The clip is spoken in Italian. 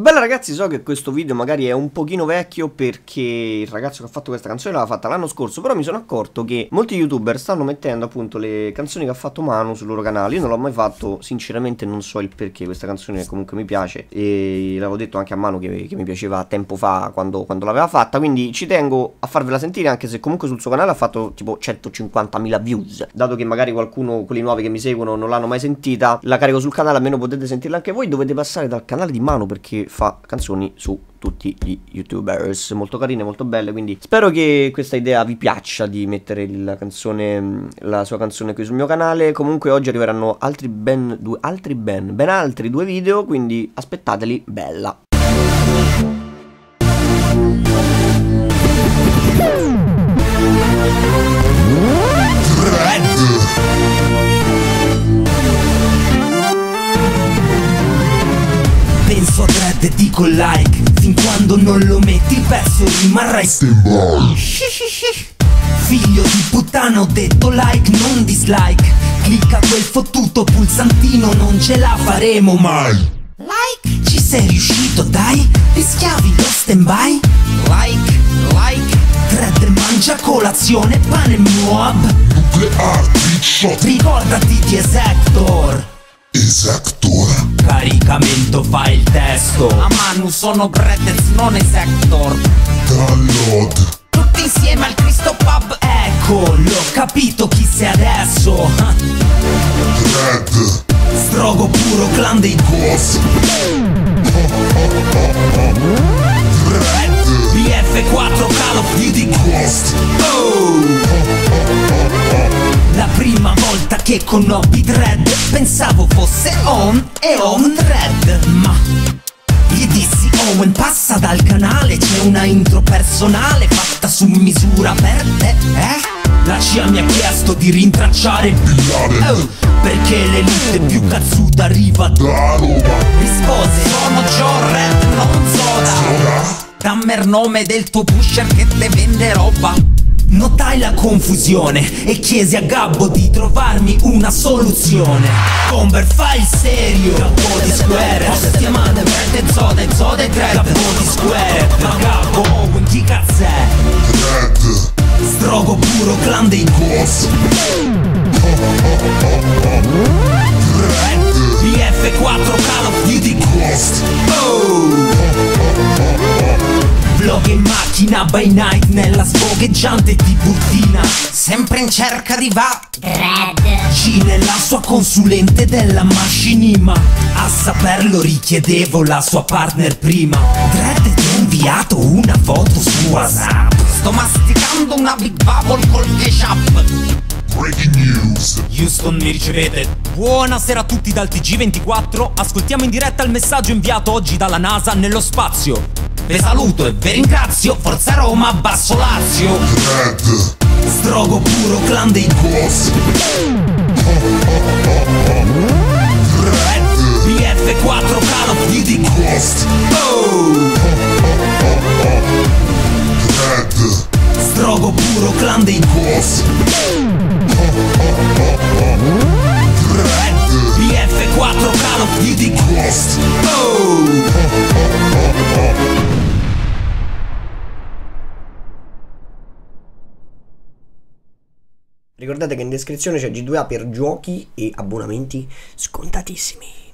Bella ragazzi, so che questo video magari è un pochino vecchio perché il ragazzo che ha fatto questa canzone l'aveva fatta l'anno scorso, però mi sono accorto che molti youtuber stanno mettendo appunto le canzoni che ha fatto Manu sul loro canale. Io non l'ho mai fatto, sinceramente non so il perché. Questa canzone comunque mi piace e l'avevo detto anche a Manu che mi piaceva tempo fa quando l'aveva fatta, quindi ci tengo a farvela sentire, anche se comunque sul suo canale ha fatto tipo 150.000 views. Dato che magari qualcuno, quelli nuovi che mi seguono, non l'hanno mai sentita, la carico sul canale, almeno potete sentirla anche voi. Dovete passare dal canale di Manu perché fa canzoni su tutti gli youtubers, molto carine, molto belle, quindi spero che questa idea vi piaccia di mettere la sua canzone qui sul mio canale. Comunque oggi arriveranno ben altri due video, quindi aspettateli. Bella. Penso a Dread e dico like, fin quando non lo metti il pezzo rimarrai standby. Figlio di puttana, ho detto like, non dislike. Clicca quel fottuto pulsantino, non ce la faremo mai. Like, ci sei riuscito dai, rischiavi lo standby. Like, Dread mangia colazione, pane e muab. Ricordati di Esector. Esector. Caricamento fa il testo. A Manu sono Dread, non Esector. Download. Tutti insieme al Cristo Pub. Ecco, l'ho capito chi sei adesso. Dread. Strogo puro, clan dei ghost. Dread. PF4 Call of Duty Ghost. La prima volta che conobbi Dread pensavo fosse Owen e Owen Dread, ma gli dissi Owen passa dal canale, c'è una intro personale fatta su misura per te, eh? La CIA mi ha chiesto di rintracciare Bill, perché l'elite più cazzuta arriva da Roma. Rispose sono John Red, non Zoda. Dammi il nome del tuo pusher che te vende roba. Notai la confusione e chiesi a Gabbo di trovarmi una soluzione. Bomber fa il serio, Gabbo di Square, hostia Manu, Verde, Zoda e Dread. Gabbo di Square, ma Gabbo Owen chi cazzo è? Dread. Strogo puro, clan dei ghost. Dread. PF4 Call of Duty Ghost. Vlog in macchina by night nella sfogheggiante di Burkina, sempre in cerca di va Dread. G nella sua consulente della Maschinima, a saperlo richiedevo la sua partner prima. Dread ti ha inviato una foto su WhatsApp. Sto masticando una big bubble col ketchup. Breaking news. Houston, mi ricevete? Buonasera a tutti dal TG24. Ascoltiamo in diretta il messaggio inviato oggi dalla NASA nello spazio. Ve saluto e ve ringrazio. Forza Roma, basso Lazio. Dread. Strogo puro, clan dei ghost. Dread. PF4 Call of Duty Ghost. Dread. Strogo puro, clan dei ghost. Dread. PF4 Call of Duty Ghost. Ricordate che in descrizione c'è G2A per giochi e abbonamenti scontatissimi.